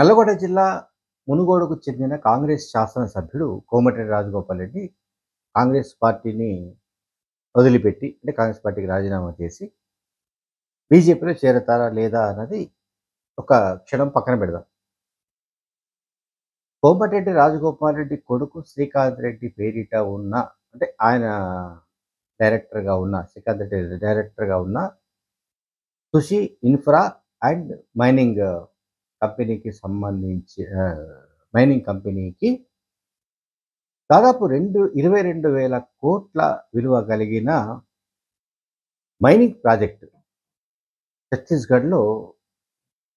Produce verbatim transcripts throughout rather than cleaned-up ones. నల్లగొండ జిల్లా మునుగోడుకు చెందిన కాంగ్రెస్ శాసనసభ్యుడు కోమటిరెడ్డి రాజగోపాల్ రెడ్డి కాంగ్రెస్ పార్టీని వదిలిపెట్టి అంటే కాంగ్రెస్ పార్టీకి రాజీనామా చేసి బీజేపీలో చేరతారా లేదా అన్నది ఒక క్షణం పక్కన పెడదాం. కోమటిరెడ్డి రాజగోపాల్ రెడ్డి కొడుకు శ్రీకాంత్ రెడ్డి పేరిట ఉన్న అంటే ఆయన డైరెక్టర్గా ఉన్న శ్రీకాంత్ రెడ్డి డైరెక్టర్గా ఉన్న సుషీ ఇన్ఫ్రా అండ్ మైనింగ్ కంపెనీకి సంబంధించి మైనింగ్ కంపెనీకి దాదాపు రెండు ఇరవై రెండు వేల కోట్ల విలువ కలిగిన మైనింగ్ ప్రాజెక్టు ఛత్తీస్గఢ్లో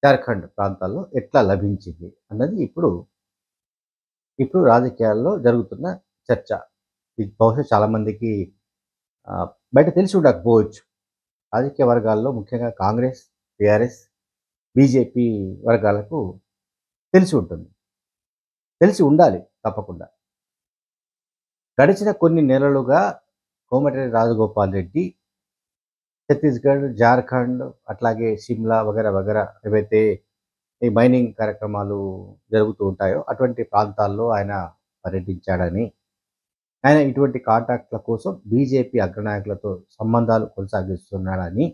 జార్ఖండ్ ప్రాంతాల్లో ఎట్లా లభించింది అన్నది ఇప్పుడు ఇప్పుడు రాజకీయాల్లో జరుగుతున్న చర్చ. ఇది బహుశా చాలామందికి బయట తెలిసి ఉండకపోవచ్చు. రాజకీయ వర్గాల్లో ముఖ్యంగా కాంగ్రెస్, టీఆర్ఎస్, బీజేపీ వర్గాలకు తెలిసి ఉంటుంది, తెలిసి ఉండాలి తప్పకుండా. గడిచిన కొన్ని నెలలుగా కోమటిరెడ్డి రాజగోపాల్ రెడ్డి ఛత్తీస్గఢ్, జార్ఖండ్, అట్లాగే సిమ్లా వగైరా వగైరా ఏవైతే ఈ మైనింగ్ కార్యక్రమాలు జరుగుతూ ఉంటాయో అటువంటి ప్రాంతాల్లో ఆయన పర్యటించాడని, ఆయన ఇటువంటి కాంటాక్ట్ల కోసం బీజేపీ అగ్రనాయకులతో సంబంధాలు కొనసాగిస్తున్నాడని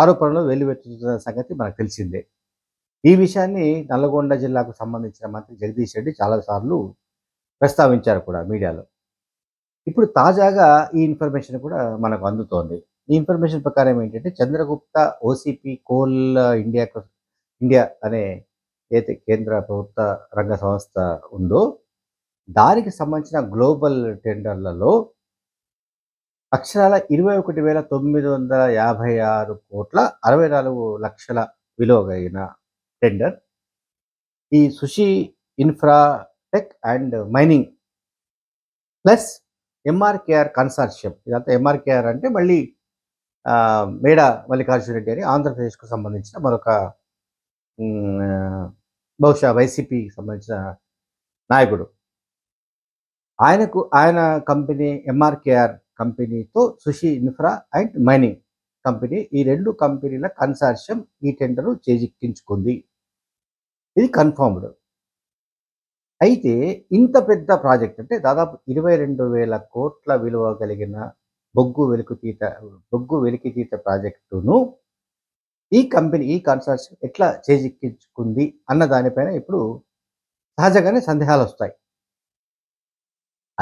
ఆరోపణలు వెల్లువెత్తుతున్న సంగతి మనకు తెలిసిందే. ఈ విషయాన్ని నల్లగొండ జిల్లాకు సంబంధించిన మంత్రి జగదీష్ రెడ్డి చాలాసార్లు ప్రస్తావించారు కూడా మీడియాలో. ఇప్పుడు తాజాగా ఈ ఇన్ఫర్మేషన్ కూడా మనకు అందుతోంది. ఈ ఇన్ఫర్మేషన్ ప్రకారం ఏంటంటే Chandragupta OCP coal India India అనే ఏదైతే కేంద్ర ప్రభుత్వ రంగ సంస్థ ఉందో దానికి సంబంధించిన గ్లోబల్ టెండర్లలో అక్షరాల ఇరవై ఒకటి వేల తొమ్మిది వందల యాభై ఆరు కోట్ల అరవై నాలుగు లక్షల విలువ కలిగిన టెండర్ ఈ Sushee infra tech and mining plus MRKR consortium. ఇదంతా ఎంఆర్కేఆర్ అంటే మళ్ళీ మేడ మల్లికార్జున రెడ్డి అని ఆంధ్రప్రదేశ్కు సంబంధించిన మరొక బహుశా వైసీపీకి సంబంధించిన నాయకుడు. ఆయనకు ఆయన కంపెనీ ఎంఆర్కేఆర్ కంపెనీతో Sushee infra and mining company ఈ రెండు కంపెనీల కన్సార్షియం ఈ టెండరు చేజిక్కించుకుంది. ఇది కన్ఫర్మ్డ్. అయితే ఇంత పెద్ద ప్రాజెక్ట్ అంటే దాదాపు ఇరవై రెండు వేల కోట్ల విలువ కలిగిన బొగ్గు వెలుకుతీత బొగ్గు వెలికితీత ప్రాజెక్టును ఈ కంపెనీ ఈ కన్సార్షియం ఎట్లా చేజిక్కించుకుంది అన్న దానిపైన ఇప్పుడు సహజంగానే సందేహాలు వస్తాయి.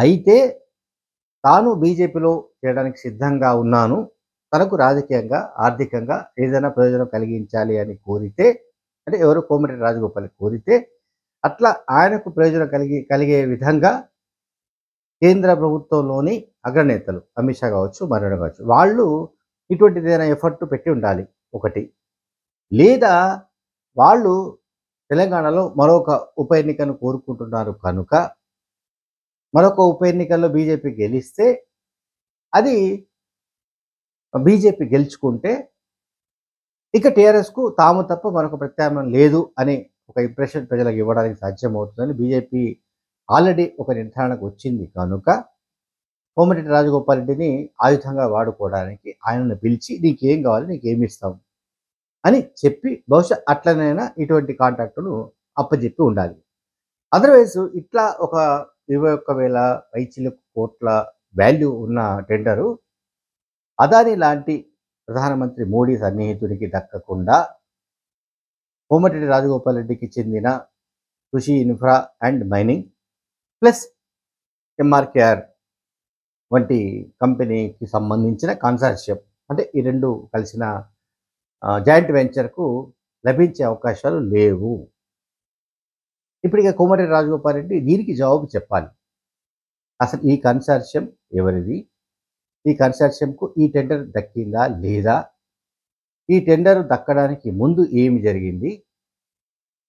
అయితే తాను బీజేపీలో చేయడానికి సిద్ధంగా ఉన్నాను, తనకు రాజకీయంగా ఆర్థికంగా ఏదైనా ప్రయోజనం కలిగించాలి అని కోరితే అంటే ఎవరు కోమటిరెడ్డి రాజగోపాల్ కోరితే అట్లా ఆయనకు ప్రయోజనం కలిగి కలిగే విధంగా కేంద్ర ప్రభుత్వంలోని అగ్రనేతలు అమిత్ షా కావచ్చు, మరొకరు కావచ్చు, వాళ్ళు ఇటువంటిది ఏదైనా ఎఫర్ట్ పెట్టి ఉండాలి ఒకటి. లేదా వాళ్ళు తెలంగాణలో మరొక ఉప ఎన్నికను కోరుకుంటున్నారు కనుక మరొక ఉప ఎన్నికల్లో బీజేపీ గెలిస్తే అది బీజేపీ గెలుచుకుంటే ఇక టీఆర్ఎస్కు తాము తప్ప మరొక ప్రత్యామ్నాయం లేదు అనే ఒక ఇంప్రెషన్ ప్రజలకు ఇవ్వడానికి సాధ్యమవుతుందని బీజేపీ ఆల్రెడీ ఒక నిర్ధారణకు వచ్చింది కనుక కోమటిరెడ్డి రాజగోపాల్ రెడ్డిని ఆయుధంగా వాడుకోవడానికి ఆయనను పిలిచి నీకేం కావాలి, నీకేమి ఇస్తాం అని చెప్పి బహుశా అట్లనైనా ఇటువంటి కాంట్రాక్టును అప్పచెప్పి ఉండాలి. అదర్వైజ్ ఇట్లా ఒక ఇరవై ఒక్క వేల పైచిలకు కోట్ల వాల్యూ ఉన్న టెండరు అదానీ లాంటి ప్రధానమంత్రి మోడీ సన్నిహితుడికి దక్కకుండా కోమటిరెడ్డి రాజగోపాల్ రెడ్డికి చెందిన Sushee infra and mining plus MRKR వంటి కంపెనీకి సంబంధించిన కన్సార్షియం అంటే ఈ రెండు కలిసిన జాయింట్ వెంచర్కు లభించే అవకాశాలు లేవు. ఇప్పుడు ఇక కోమటిరెడ్డి రాజగోపాల్ రెడ్డి దీనికి జవాబు చెప్పాలి. అసలు ఈ కన్సార్షియం ఎవరిది, ఈ కన్సార్షియంకు ఈ టెండర్ దక్కిందా లేదా, ఈ టెండర్ దక్కడానికి ముందు ఏమి జరిగింది,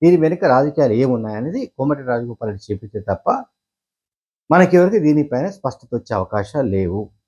దీని వెనుక రాజకీయాలు ఏమున్నాయనేది కోమటిరెడ్డి రాజగోపాల్ రెడ్డి చెప్పితే తప్ప మనకెవరికి దీనిపైన స్పష్టత వచ్చే అవకాశాలు లేవు.